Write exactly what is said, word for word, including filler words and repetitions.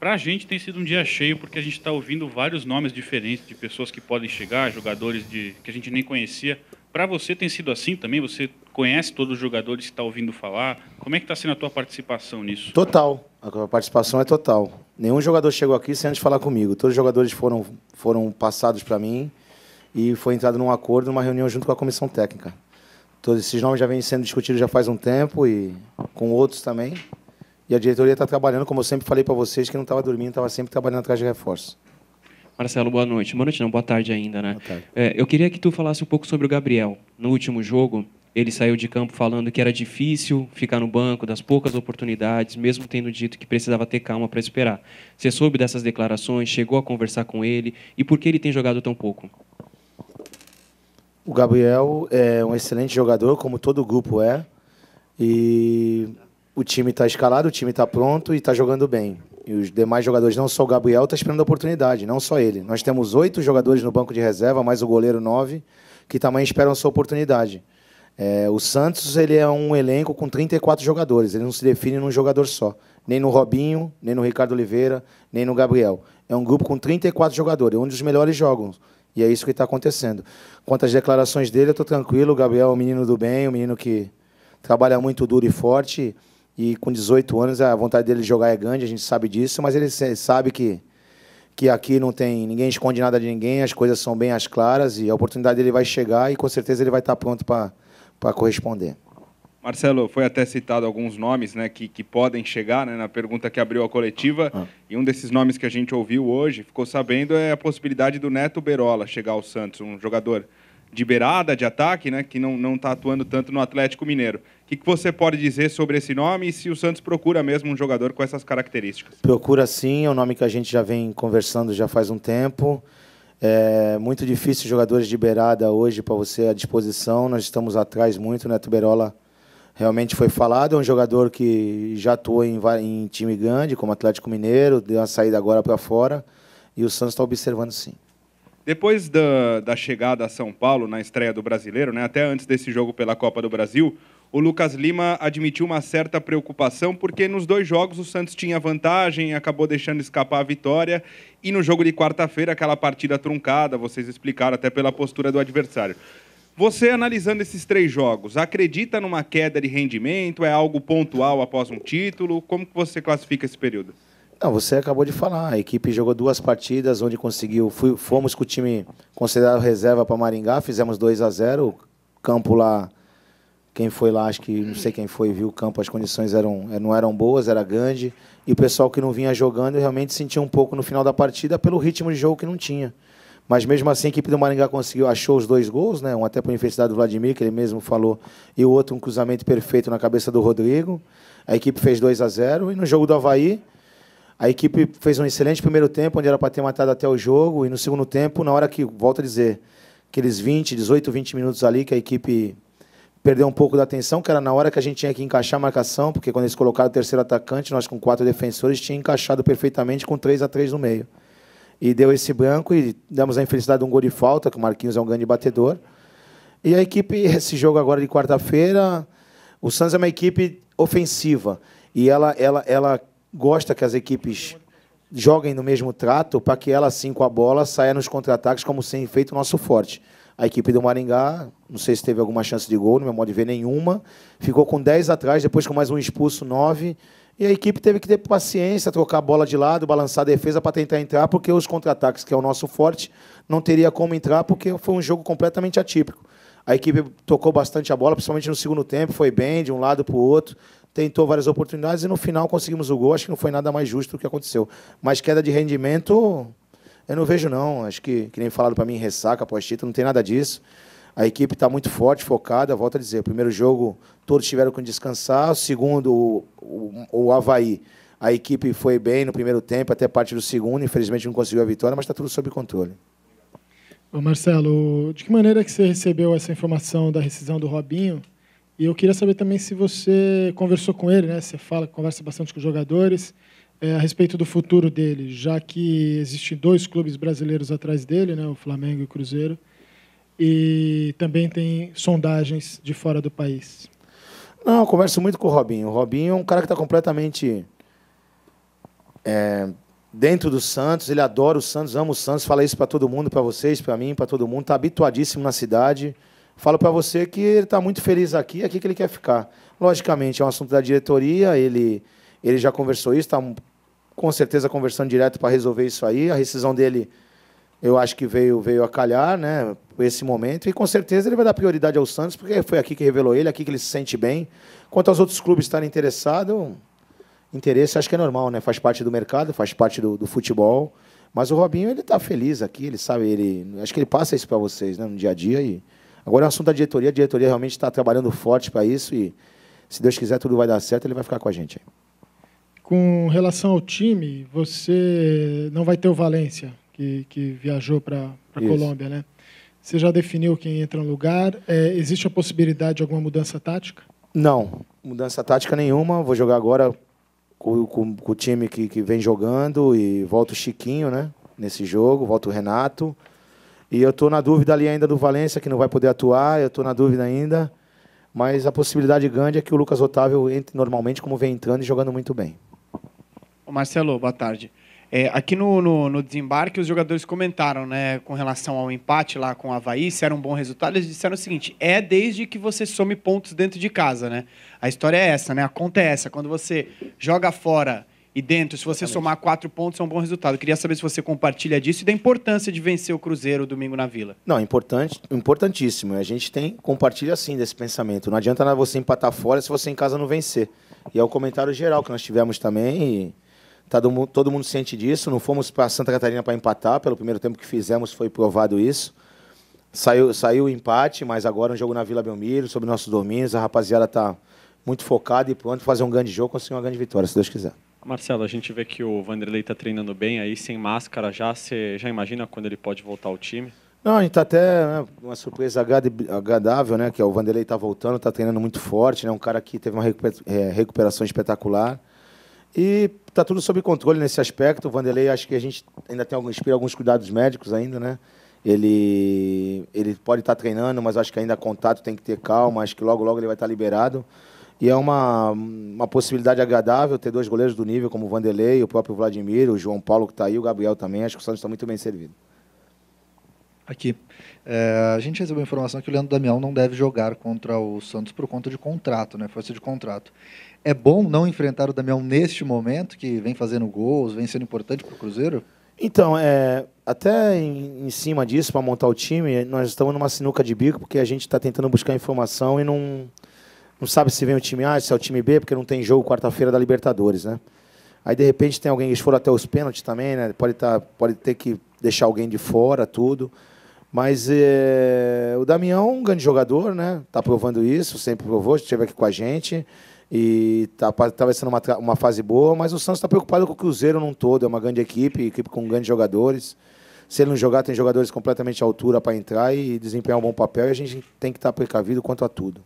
Pra gente tem sido um dia cheio, porque a gente está ouvindo vários nomes diferentes de pessoas que podem chegar, jogadores de, que a gente nem conhecia. Para você tem sido assim também? Você conhece todos os jogadores que está ouvindo falar? Como é que está sendo a tua participação nisso? Total. A participação é total. Nenhum jogador chegou aqui sem antes falar comigo. Todos os jogadores foram, foram passados para mim e foi entrado num acordo, numa reunião junto com a comissão técnica. Todos esses nomes já vêm sendo discutidos já faz um tempo e com outros também. E a diretoria está trabalhando, como eu sempre falei para vocês, que não estava dormindo, estava sempre trabalhando atrás de reforço. Marcelo, boa noite. Boa noite não, boa tarde ainda, né? Boa tarde. É, eu queria que tu falasse um pouco sobre o Gabriel. No último jogo, ele saiu de campo falando que era difícil ficar no banco, das poucas oportunidades, mesmo tendo dito que precisava ter calma para esperar. Você soube dessas declarações, chegou a conversar com ele, e por que ele tem jogado tão pouco? O Gabriel é um excelente jogador, como todo grupo é, e... o time está escalado, o time está pronto e está jogando bem. E os demais jogadores, não só o Gabriel, estão esperando a oportunidade, não só ele. Nós temos oito jogadores no banco de reserva, mais o goleiro nove, que também esperam a sua oportunidade. É, o Santos ele é um elenco com trinta e quatro jogadores, ele não se define num jogador só. Nem no Robinho, nem no Ricardo Oliveira, nem no Gabriel. É um grupo com trinta e quatro jogadores, onde os melhores jogam. E é isso que está acontecendo. Quanto às declarações dele, eu estou tranquilo. O Gabriel é um menino do bem, um menino que trabalha muito duro e forte. E com dezoito anos, a vontade dele de jogar é grande, a gente sabe disso, mas ele sabe que, que aqui não tem ninguém esconde nada de ninguém, as coisas são bem às claras e a oportunidade dele vai chegar e com certeza ele vai estar pronto para corresponder. Marcelo, foi até citado alguns nomes, né, que, que podem chegar, né, na pergunta que abriu a coletiva, ah. e um desses nomes que a gente ouviu hoje, ficou sabendo, é a possibilidade do Neto Berola chegar ao Santos, um jogador de beirada, de ataque, né, que não não está atuando tanto no Atlético Mineiro. O que, que você pode dizer sobre esse nome e se o Santos procura mesmo um jogador com essas características? Procura sim, é um nome que a gente já vem conversando já faz um tempo. É muito difícil jogadores de beirada hoje para você à disposição, nós estamos atrás muito, né, Neto Berola realmente foi falado, é um jogador que já atuou em, em time grande, como Atlético Mineiro, deu uma saída agora para fora e o Santos está observando sim. Depois da, da chegada a São Paulo na estreia do Brasileiro, né, até antes desse jogo pela Copa do Brasil, o Lucas Lima admitiu uma certa preocupação porque nos dois jogos o Santos tinha vantagem, acabou deixando escapar a vitória e no jogo de quarta-feira, aquela partida truncada, vocês explicaram até pela postura do adversário. Você, analisando esses três jogos, acredita numa queda de rendimento? É algo pontual após um título? Como que você classifica esse período? Não, você acabou de falar, a equipe jogou duas partidas onde conseguiu, fui, fomos com o time considerado reserva para Maringá, fizemos dois a zero, o campo lá, quem foi lá, acho que não sei quem foi, viu o campo, as condições eram, não eram boas, era grande, e o pessoal que não vinha jogando realmente sentiu um pouco no final da partida pelo ritmo de jogo que não tinha. Mas mesmo assim a equipe do Maringá conseguiu, achou os dois gols, né? Um até para a Universidade do Vladimir, que ele mesmo falou, e o outro um cruzamento perfeito na cabeça do Rodrigo, a equipe fez dois a zero, e no jogo do Avaí, a equipe fez um excelente primeiro tempo, onde era para ter matado até o jogo, e no segundo tempo, na hora que, volto a dizer, aqueles vinte, dezoito, vinte minutos ali, que a equipe perdeu um pouco da atenção, que era na hora que a gente tinha que encaixar a marcação, porque quando eles colocaram o terceiro atacante, nós com quatro defensores, tinha encaixado perfeitamente com três a três no meio. E deu esse branco, e demos a infelicidade de um gol de falta, que o Marquinhos é um grande batedor. E a equipe, esse jogo agora de quarta-feira, o Santos é uma equipe ofensiva, e ela... ela, ela gosta que as equipes joguem no mesmo trato para que ela, assim, com a bola, saia nos contra-ataques como sem feito o nosso forte. A equipe do Maringá, não sei se teve alguma chance de gol, no meu modo de ver, nenhuma. Ficou com dez atrás, depois com mais um expulso, nove. E a equipe teve que ter paciência, trocar a bola de lado, balançar a defesa para tentar entrar, porque os contra-ataques, que é o nosso forte, não teria como entrar, porque foi um jogo completamente atípico. A equipe tocou bastante a bola, principalmente no segundo tempo, foi bem, de um lado para o outro, tentou várias oportunidades e no final conseguimos o gol. Acho que não foi nada mais justo do que aconteceu. Mas queda de rendimento, eu não vejo não. Acho que, que nem falaram para mim, ressaca, pós-título, não tem nada disso. A equipe está muito forte, focada, volto a dizer. Primeiro jogo, todos tiveram que descansar. Segundo, o, o, o Avaí, a equipe foi bem no primeiro tempo, até parte do segundo. Infelizmente não conseguiu a vitória, mas está tudo sob controle. Ô Marcelo, de que maneira que você recebeu essa informação da rescisão do Robinho? E eu queria saber também se você conversou com ele, né? Você fala, conversa bastante com os jogadores, é, a respeito do futuro dele, já que existem dois clubes brasileiros atrás dele, né? O Flamengo e o Cruzeiro, e também tem sondagens de fora do país. Não, eu converso muito com o Robinho. O Robinho é um cara que está completamente é, dentro do Santos, ele adora o Santos, ama o Santos, fala isso para todo mundo, para vocês, para mim, para todo mundo, está habituadíssimo na cidade. Falo para você que ele está muito feliz aqui, é aqui que ele quer ficar. Logicamente, é um assunto da diretoria, ele, ele já conversou isso, está com certeza conversando direto para resolver isso aí. A rescisão dele, eu acho que veio, veio a calhar, né, esse momento, e com certeza ele vai dar prioridade ao Santos, porque foi aqui que revelou ele, aqui que ele se sente bem. Quanto aos outros clubes estarem interessados, interesse acho que é normal, né? Faz parte do mercado, faz parte do, do futebol. Mas o Robinho, ele está feliz aqui, ele sabe, ele, acho que ele passa isso para vocês, né, no dia a dia. E agora é um assunto da diretoria, a diretoria realmente está trabalhando forte para isso e, se Deus quiser, tudo vai dar certo, ele vai ficar com a gente. Com relação ao time, você não vai ter o Valência, que, que viajou para a Colômbia, né? Você já definiu quem entra no lugar. É, existe a possibilidade de alguma mudança tática? Não, mudança tática nenhuma. Vou jogar agora Com, com, com o time que, que vem jogando, e volta o Chiquinho, né, nesse jogo, volta o Renato. E eu estou na dúvida ali ainda do Valência, que não vai poder atuar, eu estou na dúvida ainda, mas a possibilidade grande é que o Lucas Otávio entre normalmente, como vem entrando e jogando muito bem. Marcelo, boa tarde. É, aqui no, no, no desembarque, os jogadores comentaram, né, com relação ao empate lá com o Avaí, se era um bom resultado, eles disseram o seguinte: é desde que você some pontos dentro de casa, né? A história é essa, né? A conta é essa. Quando você joga fora e dentro, se você somar quatro pontos, é um bom resultado. Eu queria saber se você compartilha disso e da importância de vencer o Cruzeiro domingo na Vila. Não, importante, importantíssimo. A gente tem, compartilha assim desse pensamento. Não adianta nada você empatar fora se você em casa não vencer. E é o comentário geral que nós tivemos também. E... todo mundo ciente disso, não fomos para Santa Catarina para empatar, pelo primeiro tempo que fizemos foi provado isso. Saiu, saiu o empate, mas agora um jogo na Vila Belmiro, sobre nossos domínios, a rapaziada está muito focada e pronto, fazer um grande jogo, conseguir uma grande vitória, se Deus quiser. Marcelo, a gente vê que o Vanderlei está treinando bem, aí sem máscara, já você já imagina quando ele pode voltar ao time? Não, a gente está até, né, uma surpresa agradável, né, que é o Vanderlei está voltando, está treinando muito forte, né, um cara que teve uma recuperação espetacular. E está tudo sob controle nesse aspecto. O Vanderlei, acho que a gente ainda tem alguns, alguns cuidados médicos ainda, né? Ele, ele pode estar treinando, mas acho que ainda contato tem que ter calma. Acho que logo, logo ele vai estar liberado. E é uma, uma possibilidade agradável ter dois goleiros do nível, como o Vanderlei, o próprio Vladimir, o João Paulo que está aí, o Gabriel também. Acho que o Santos está muito bem servido. Aqui. É, a gente recebeu informação que o Leandro Damião não deve jogar contra o Santos por conta de contrato, né? Força de contrato. É bom não enfrentar o Damião neste momento, que vem fazendo gols, vem sendo importante para o Cruzeiro? Então, é, até em, em cima disso, para montar o time, nós estamos numa sinuca de bico, porque a gente está tentando buscar informação e não, não sabe se vem o time A, se é o time B, porque não tem jogo quarta-feira da Libertadores, né? Aí, de repente, tem alguém, eles foram até os pênaltis também, né? Pode, tá, pode ter que deixar alguém de fora, tudo. Mas é, o Damião é um grande jogador, né? Está provando isso, sempre provou, esteve aqui com a gente. E está tá sendo uma, uma fase boa, mas o Santos está preocupado com o Cruzeiro num todo. É uma grande equipe, equipe com grandes jogadores. Se ele não jogar, tem jogadores completamente à altura para entrar e desempenhar um bom papel. E a gente tem que estar precavido quanto a tudo.